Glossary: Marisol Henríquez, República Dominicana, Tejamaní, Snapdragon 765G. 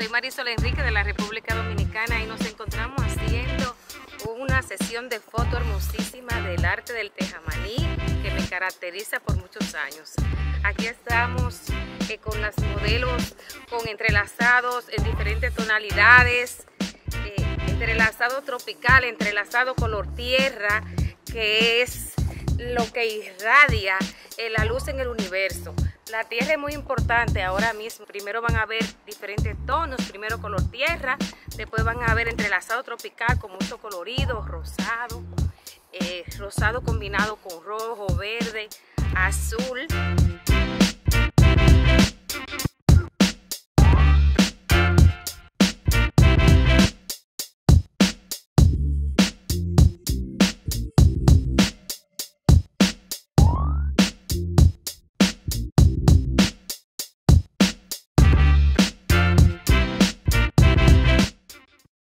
Soy Marisol Henríquez de la República Dominicana y nos encontramos haciendo una sesión de foto hermosísima del arte del Tejamaní que me caracteriza por muchos años. Aquí estamos con las modelos con entrelazados en diferentes tonalidades, entrelazado tropical, entrelazado color tierra, que es lo que irradia la luz en el universo. La tierra es muy importante ahora mismo. Primero van a ver diferentes tonos, primero color tierra, después van a ver entrelazado tropical con mucho colorido, rosado combinado con rojo, verde, azul.